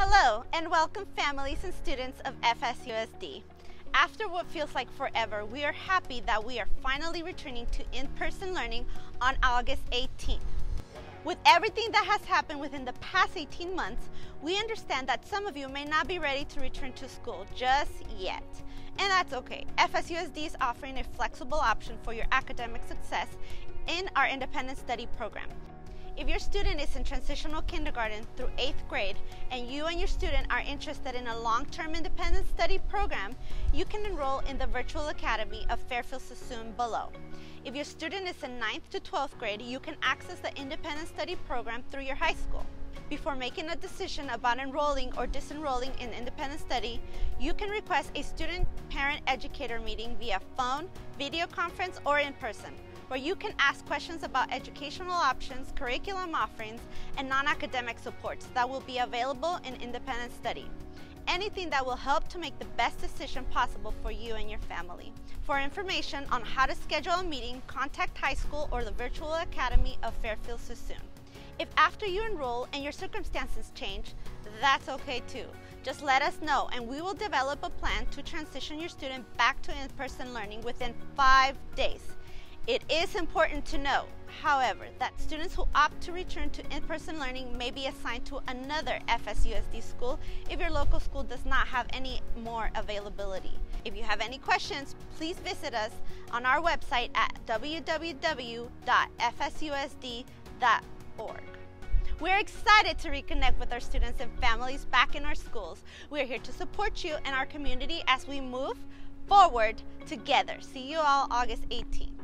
Hello and welcome families and students of FSUSD. After what feels like forever, we are happy that we are finally returning to in-person learning on August 18th. With everything that has happened within the past 18 months, we understand that some of you may not be ready to return to school just yet. And that's okay. FSUSD is offering a flexible option for your academic success in our independent study program. If your student is in transitional kindergarten through 8th grade and you and your student are interested in a long-term independent study program, you can enroll in the Virtual Academy of Fairfield-Suisun below. If your student is in 9th to 12th grade, you can access the independent study program through your high school. Before making a decision about enrolling or disenrolling in independent study, you can request a student-parent educator meeting via phone, video conference, or in person, where you can ask questions about educational options, curriculum offerings, and non-academic supports that will be available in independent study. Anything that will help to make the best decision possible for you and your family. For information on how to schedule a meeting, contact high school or the Virtual Academy of Fairfield-Suisun. If after you enroll and your circumstances change, that's okay too. Just let us know and we will develop a plan to transition your student back to in-person learning within 5 days. It is important to know, however, that students who opt to return to in-person learning may be assigned to another FSUSD school if your local school does not have any more availability. If you have any questions, please visit us on our website at www.fsusd.org. We're excited to reconnect with our students and families back in our schools. We're here to support you and our community as we move forward together. See you all August 18th.